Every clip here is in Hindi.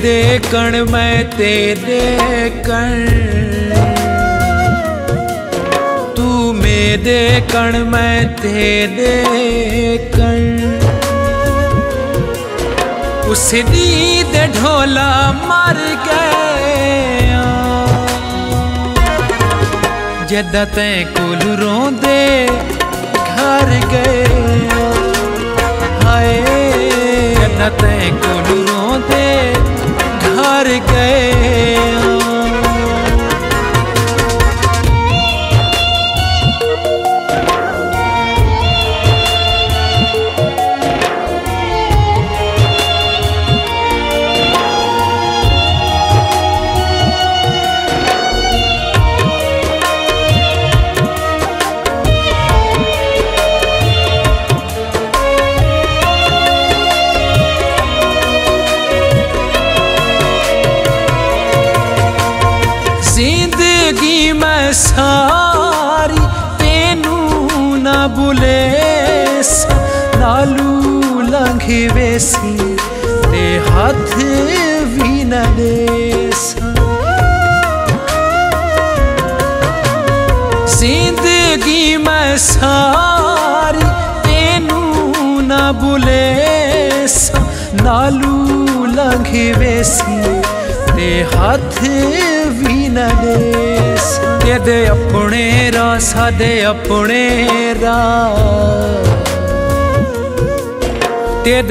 देखण मैं ते देखण तू में देखण मैं ते देखण उस नींद ढोला मर गया जदा तै कोल रोंदे घर गया हाय जदा तै कोल रोंदे घर गए। जिंदगी मैं सारी तेनू ना बुले नालू लंघे वैसी ते हाथ भी न देस जिंदगी मैं सारी तेनू ना बुले नालू लंघे वैसी ते हाथ भी न दे दे अपने रा सादे अपने रा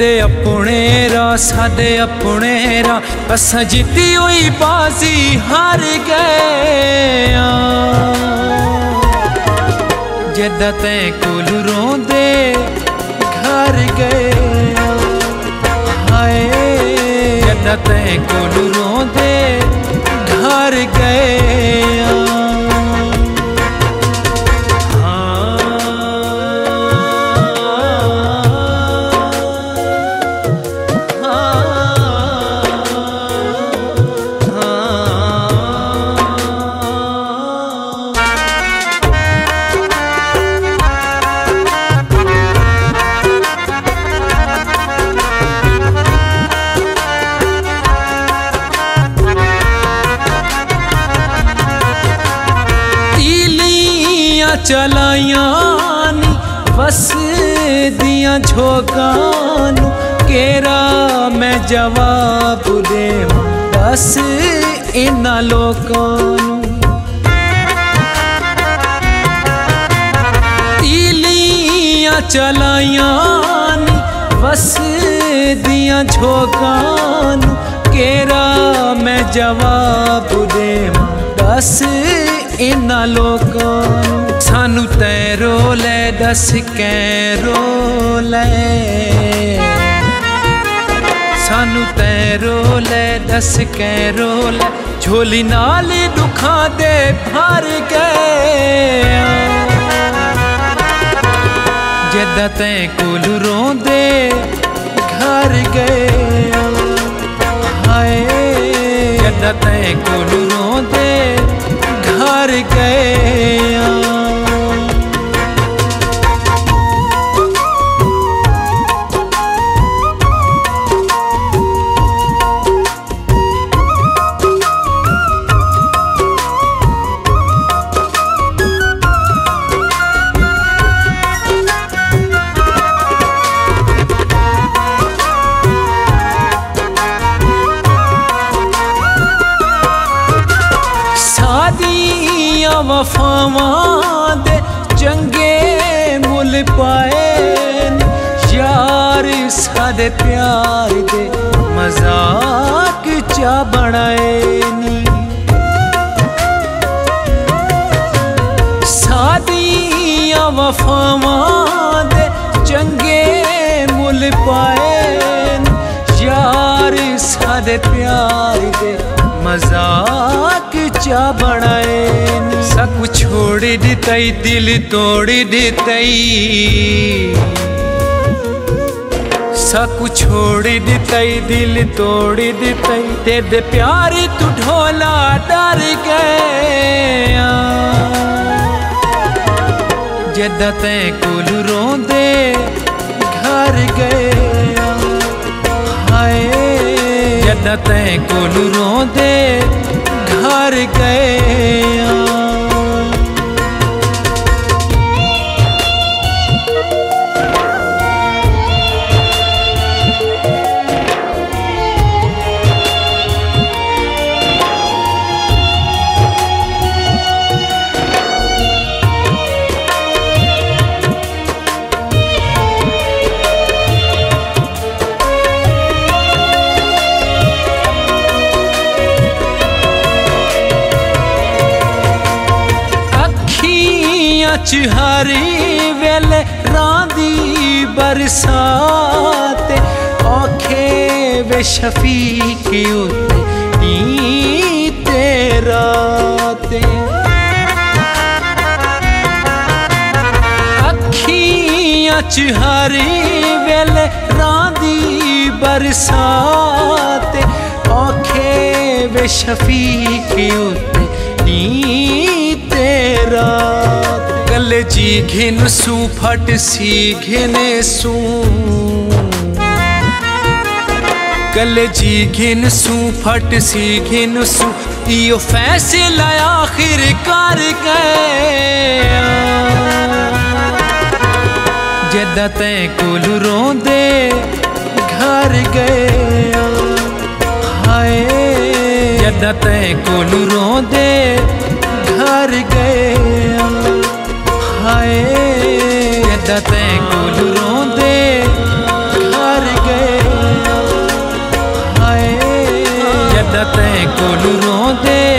दे अपने रा सादे अपने रा असा जीती हुई बाजी हार गया जदा तै कोल रोंदे घर गया हाय जदा तै कोल रोंदे घर गया। चलाया नी बस दिया झोकान केरा मैं जवाब दे बस इना लोकान तीलियां चलाया नी बस दिया झोकान केरा मैं जवाब दे बस इना लोकान सानू तै रोले दस कै रोले सानू तै रोले दस कै रोले झोली नाल दुखा दे भर गए जदा तै कोल रोंदे घर गए हाय जदा तै कोल रोंदे घर गए। वफावां दे चंगे मुल पाए यार सादे प्यार दे मजाक चा बनाए नी सादियां वफावां दे चंगे मुल पाए यार सादे प्यार दे मजाक राजा बनाए। सब छोड़ देतई दिल तोड़ देतई, सब छोड़ देतई दिल तोड़ देतई। तेरे प्यार तू ढोला डर गया, जदा तै कुल रोंदे घर गया। हाय जदा तै कुल रोंदे घर गया। हरी वेले रांदी बरसात औखे वे शफीक उते ईते राते। अखियां च हरी वेले रांदी बरसात औखे वे शफीक उते ईते राते। गले जी घिन सू फट सी घिने सू, गले जी घिन सू फट सी घिन सू। यो फैसला आखिर कर गया, जदा तै कोल रोंदे घर गया। हाय जदा तै कोल रोंदे घर गया। हाय जदा तै कोल रोंदे घर गया। हाय जदा तै कोल रोंदे।